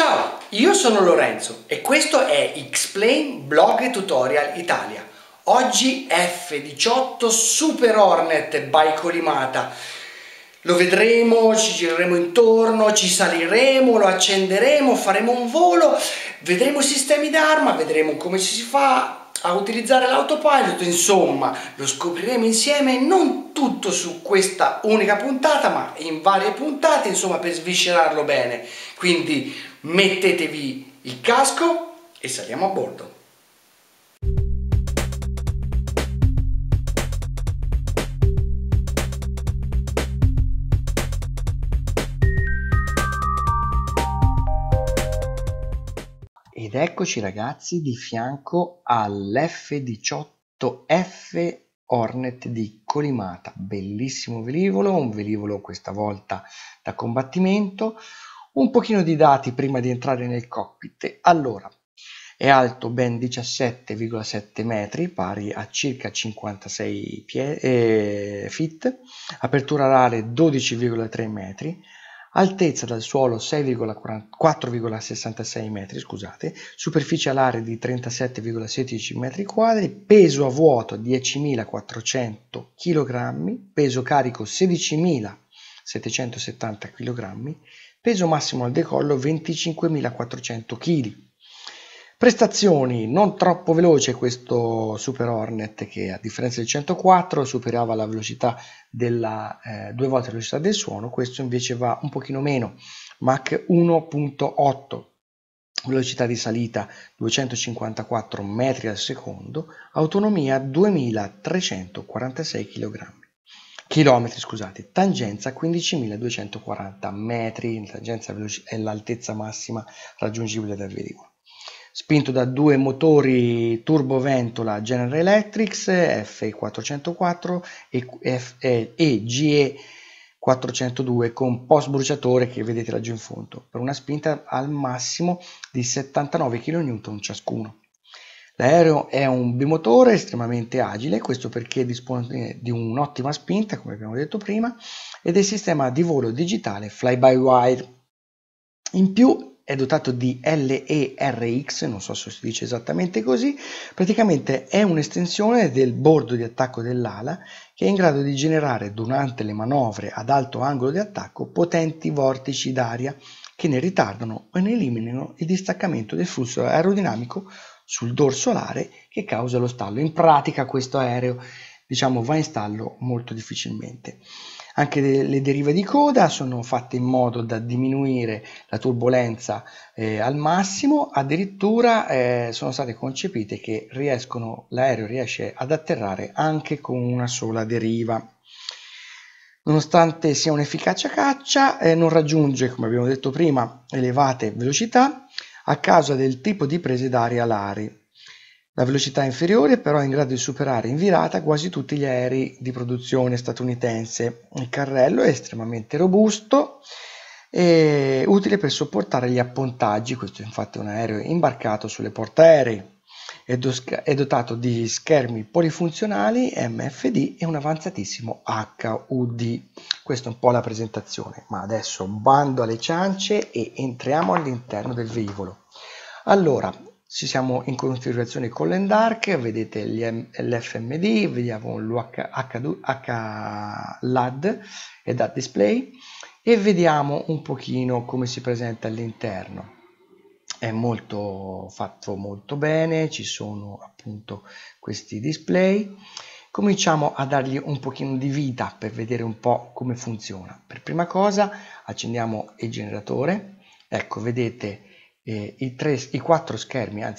Ciao, io sono Lorenzo e questo è X-Plane Blog Tutorial Italia. Oggi F/A18 Super Hornet by Colimata. Lo vedremo, ci gireremo intorno, ci saliremo, lo accenderemo, faremo un volo, vedremo i sistemi d'arma, vedremo come si fa a utilizzare l'autopilot, insomma lo scopriremo insieme, non tutto su questa unica puntata ma in varie puntate, insomma, per sviscerarlo bene. Quindi mettetevi il casco e saliamo a bordo. Ed eccoci ragazzi di fianco all'F/A18F Hornet di Colimata, bellissimo velivolo, un velivolo questa volta da combattimento. Un pochino di dati prima di entrare nel cockpit. Allora, è alto ben 17,7 metri, pari a circa 56 feet, apertura alare 12,3 metri, altezza dal suolo 4,66 metri, scusate, superficie alare di 37,16 metri quadri, peso a vuoto 10.400 kg, peso carico 16.770 kg, peso massimo al decollo 25.400 kg. Prestazioni non troppo veloce questo Super Hornet, che a differenza del 104 superava la velocità della due volte la velocità del suono, questo invece va un pochino meno, Mach 1.8, velocità di salita 254 metri al secondo, autonomia 2.346 km, tangenza 15.240 metri, tangenza è l'altezza massima raggiungibile dal velivolo. Spinto da due motori turboventola General Electric F404 e GE402 con post bruciatore che vedete laggiù in fondo, per una spinta al massimo di 79 kN ciascuno. L'aereo è un bimotore estremamente agile, questo perché dispone di un'ottima spinta, come abbiamo detto prima, e del sistema di volo digitale fly-by-wire. In più è dotato di LERX, non so se si dice esattamente così, praticamente è un'estensione del bordo di attacco dell'ala che è in grado di generare durante le manovre ad alto angolo di attacco potenti vortici d'aria che ne ritardano o ne eliminano il distaccamento del flusso aerodinamico sul dorso alare che causa lo stallo. In pratica questo aereo, diciamo, va in stallo molto difficilmente. Anche le derive di coda sono fatte in modo da diminuire la turbolenza al massimo, addirittura sono state concepite che l'aereo riesce ad atterrare anche con una sola deriva. Nonostante sia un'efficace caccia, non raggiunge, come abbiamo detto prima, elevate velocità a causa del tipo di prese d'aria alari. La velocità inferiore però è in grado di superare in virata quasi tutti gli aerei di produzione statunitense. Il carrello è estremamente robusto e utile per sopportare gli appontaggi, questo è infatti un aereo imbarcato sulle portaerei. È dotato di schermi polifunzionali MFD e un avanzatissimo HUD. Questa è un po' la presentazione, ma adesso bando alle ciance e entriamo all'interno del velivolo. Allora, ci siamo in configurazione con l'Endark, vedete l'FMD, vediamo l'HLAD e da display, e vediamo un pochino come si presenta all'interno. È fatto molto bene, ci sono appunto questi display. Cominciamo a dargli un pochino di vita per vedere un po' come funziona. Per prima cosa accendiamo il generatore, ecco vedete i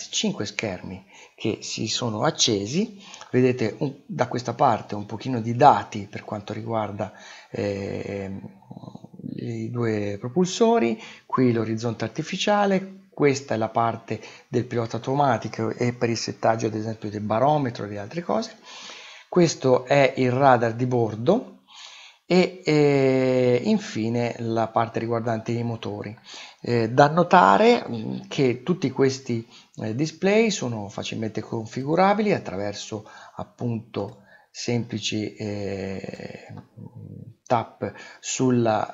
cinque schermi che si sono accesi, vedete da questa parte un pochino di dati per quanto riguarda i due propulsori, qui l'orizzonte artificiale. Questa è la parte del pilota automatico e per il settaggio ad esempio del barometro e di altre cose. Questo è il radar di bordo e infine la parte riguardante i motori. Da notare che tutti questi display sono facilmente configurabili attraverso appunto semplici tap sulla,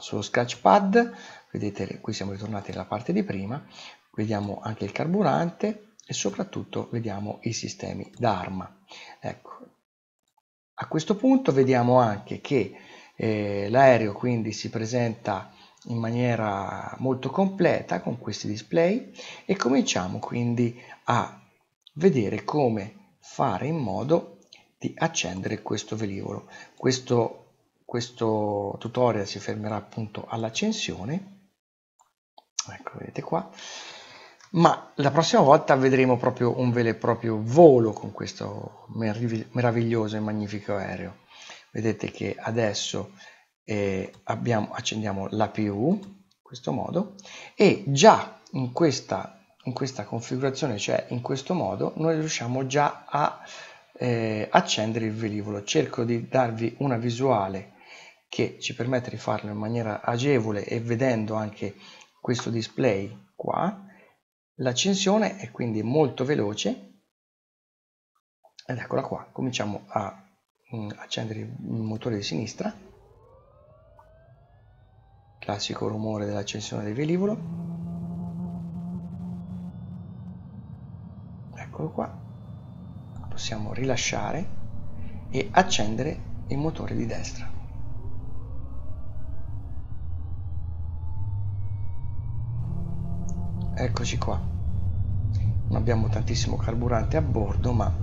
sullo scratch pad. Vedete, qui siamo ritornati alla parte di prima, vediamo anche il carburante e soprattutto vediamo i sistemi d'arma. Ecco, a questo punto vediamo anche che l'aereo quindi si presenta in maniera molto completa con questi display, e cominciamo quindi a vedere come fare in modo di accendere questo velivolo. Questo tutorial si fermerà appunto all'accensione, ecco, vedete qua, ma la prossima volta vedremo proprio un vero e proprio volo con questo meraviglioso e magnifico aereo. Vedete che adesso accendiamo l'APU in questo modo, e già in questa configurazione, cioè in questo modo, noi riusciamo già a accendere il velivolo. Cerco di darvi una visuale che ci permette di farlo in maniera agevole, e vedendo anche questo display qua, l'accensione è quindi molto veloce, ed eccola qua, cominciamo a accendere il motore di sinistra, classico rumore dell'accensione del velivolo, eccolo qua, possiamo rilasciare e accendere il motore di destra. Eccoci qua, non abbiamo tantissimo carburante a bordo, ma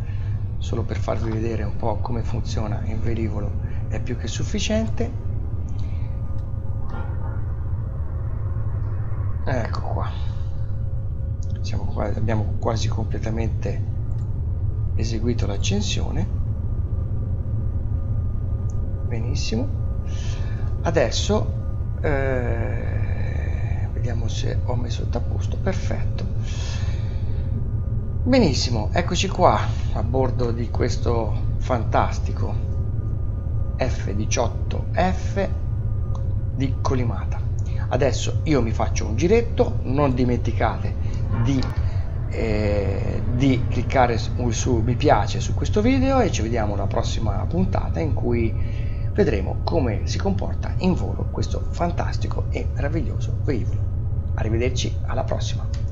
solo per farvi vedere un po' come funziona il velivolo è più che sufficiente. Ecco qua, siamo qua, abbiamo quasi completamente eseguito l'accensione. Benissimo, adesso vediamo se ho messo tutto a posto, perfetto. Benissimo, eccoci qua a bordo di questo fantastico F/18F di Colimata. Adesso io mi faccio un giretto, non dimenticate di cliccare su mi piace su questo video, e ci vediamo alla prossima puntata in cui vedremo come si comporta in volo questo fantastico e meraviglioso velivolo. Arrivederci, alla prossima!